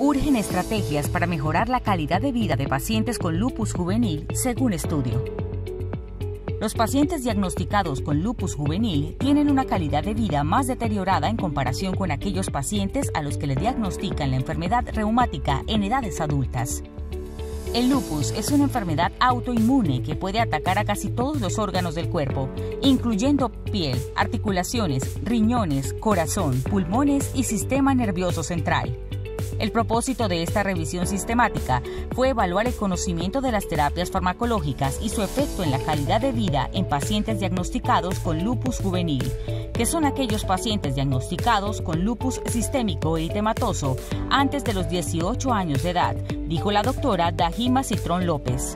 Urgen estrategias para mejorar la calidad de vida de pacientes con lupus juvenil, según estudio. Los pacientes diagnosticados con lupus juvenil tienen una calidad de vida más deteriorada en comparación con aquellos pacientes a los que le diagnostican la enfermedad reumática en edades adultas. El lupus es una enfermedad autoinmune que puede atacar a casi todos los órganos del cuerpo, incluyendo piel, articulaciones, riñones, corazón, pulmones y sistema nervioso central. El propósito de esta revisión sistemática fue evaluar el conocimiento de las terapias farmacológicas y su efecto en la calidad de vida en pacientes diagnosticados con lupus juvenil, que son aquellos pacientes diagnosticados con lupus sistémico eritematoso antes de los 18 años de edad, dijo la doctora Dahima Citrón López.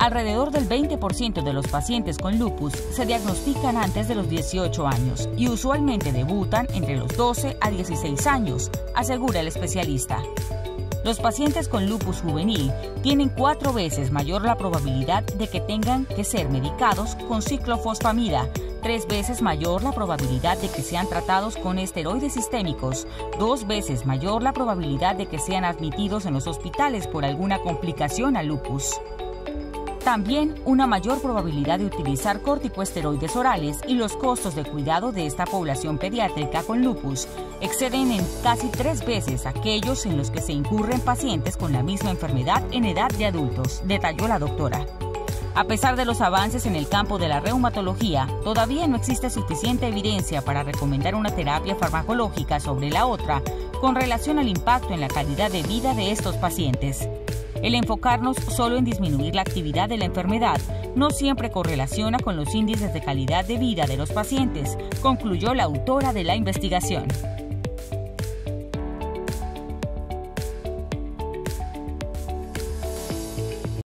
Alrededor del 20% de los pacientes con lupus se diagnostican antes de los 18 años y usualmente debutan entre los 12 a 16 años, asegura el especialista. Los pacientes con lupus juvenil tienen 4 veces mayor la probabilidad de que tengan que ser medicados con ciclofosfamida, 3 veces mayor la probabilidad de que sean tratados con esteroides sistémicos, 2 veces mayor la probabilidad de que sean admitidos en los hospitales por alguna complicación al lupus. También una mayor probabilidad de utilizar corticoesteroides orales y los costos de cuidado de esta población pediátrica con lupus exceden en casi 3 veces aquellos en los que se incurren pacientes con la misma enfermedad en edad de adultos, detalló la doctora. A pesar de los avances en el campo de la reumatología, todavía no existe suficiente evidencia para recomendar una terapia farmacológica sobre la otra con relación al impacto en la calidad de vida de estos pacientes. El enfocarnos solo en disminuir la actividad de la enfermedad no siempre correlaciona con los índices de calidad de vida de los pacientes, concluyó la autora de la investigación.